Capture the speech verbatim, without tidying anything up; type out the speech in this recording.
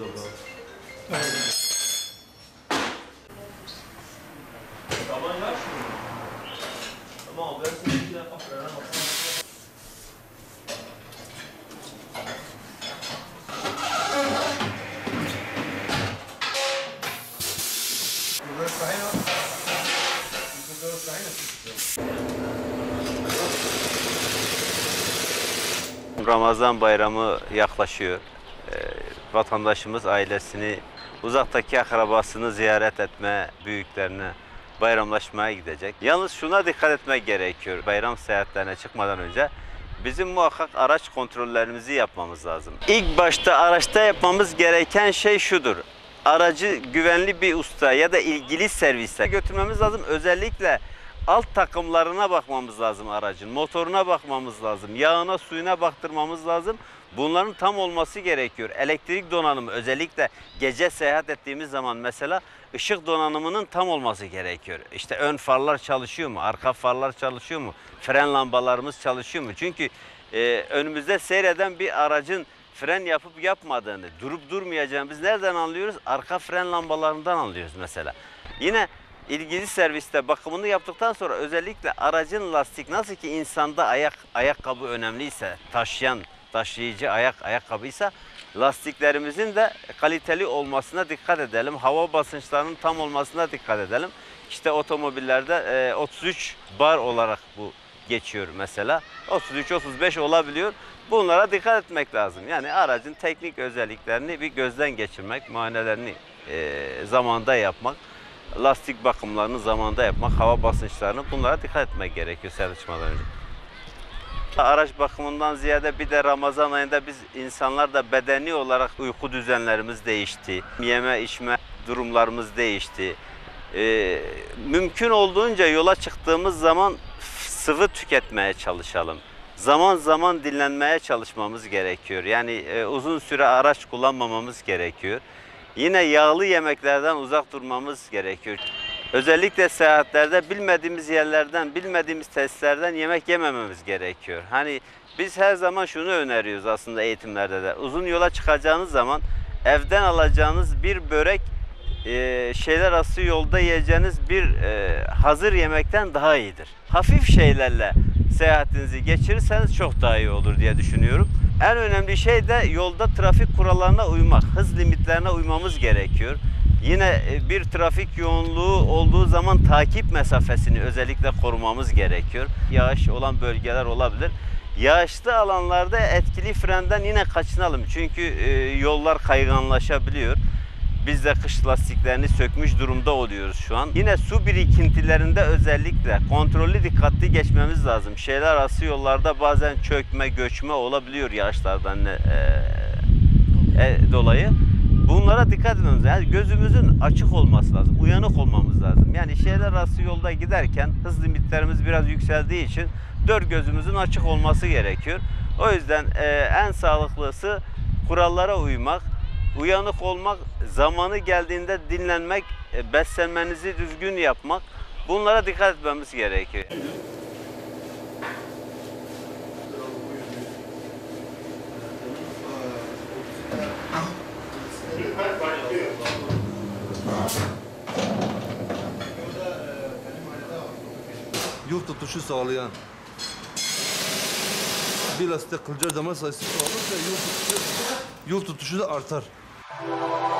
baba. Tamam ya şimdi. Tamam ben seni iki defa frene basayım. Ramazan bayramı yaklaşıyor. E, vatandaşımız ailesini, uzaktaki akrabasını ziyaret etme, büyüklerine bayramlaşmaya gidecek. Yalnız şuna dikkat etmek gerekiyor. Bayram seyahatlerine çıkmadan önce bizim muhakkak araç kontrollerimizi yapmamız lazım. İlk başta araçta yapmamız gereken şey şudur. Aracı güvenli bir usta ya da ilgili servise götürmemiz lazım. Özellikle alt takımlarına bakmamız lazım aracın, motoruna bakmamız lazım, yağına, suyuna baktırmamız lazım. Bunların tam olması gerekiyor. Elektrik donanımı, özellikle gece seyahat ettiğimiz zaman mesela ışık donanımının tam olması gerekiyor. İşte ön farlar çalışıyor mu, arka farlar çalışıyor mu, fren lambalarımız çalışıyor mu? Çünkü e, önümüzde seyreden bir aracın fren yapıp yapmadığını, durup durmayacağını biz nereden anlıyoruz? Arka fren lambalarından anlıyoruz mesela. Yine İlgili serviste bakımını yaptıktan sonra özellikle aracın lastik, nasıl ki insanda ayak ayakkabı önemliyse, taşıyan taşıyıcı ayak ayakkabıysa, lastiklerimizin de kaliteli olmasına dikkat edelim. Hava basınçlarının tam olmasına dikkat edelim. İşte otomobillerde otuz üç bar olarak bu geçiyor mesela. otuz üç otuz beş olabiliyor. Bunlara dikkat etmek lazım. Yani aracın teknik özelliklerini bir gözden geçirmek, muayenelerini zamanda yapmak, lastik bakımlarını zamanda yapmak, hava basınçlarını, bunlara dikkat etmek gerekiyor servis çıkmadan önce. Araç bakımından ziyade bir de Ramazan ayında biz insanlar da bedeni olarak uyku düzenlerimiz değişti. Yeme içme durumlarımız değişti. Ee, mümkün olduğunca yola çıktığımız zaman sıvı tüketmeye çalışalım. Zaman zaman dinlenmeye çalışmamız gerekiyor. Yani e, uzun süre araç kullanmamamız gerekiyor. Yine yağlı yemeklerden uzak durmamız gerekiyor. Özellikle seyahatlerde bilmediğimiz yerlerden, bilmediğimiz tesislerden yemek yemememiz gerekiyor. Hani biz her zaman şunu öneriyoruz aslında eğitimlerde de. Uzun yola çıkacağınız zaman evden alacağınız bir börek, e, şeyler arası yolda yiyeceğiniz bir e, hazır yemekten daha iyidir. Hafif şeylerle seyahatinizi geçirirseniz çok daha iyi olur diye düşünüyorum. En önemli şey de yolda trafik kurallarına uymak, hız limitlerine uymamız gerekiyor. Yine bir trafik yoğunluğu olduğu zaman takip mesafesini özellikle korumamız gerekiyor. Yağış olan bölgeler olabilir. Yağışlı alanlarda etkili frenden yine kaçınalım. Çünkü yollar kayganlaşabiliyor. Biz de kış lastiklerini sökmüş durumda oluyoruz şu an. Yine su birikintilerinde özellikle kontrollü, dikkatli geçmemiz lazım. Şehir arası yollarda bazen çökme, göçme olabiliyor yağışlardan e, e, dolayı. Bunlara dikkat etmemiz lazım. Yani gözümüzün açık olması lazım, uyanık olmamız lazım. Yani şehir arası yolda giderken hız limitlerimiz biraz yükseldiği için dört gözümüzün açık olması gerekiyor. O yüzden e, en sağlıklısı kurallara uymak, uyanık olmak, zamanı geldiğinde dinlenmek, beslenmenizi düzgün yapmak, bunlara dikkat etmemiz gerekiyor. Yol tutuşu sağlayan, bir lastik kılca zaman sayısı sağlarsa yol tutuşu, yol tutuşu da artar.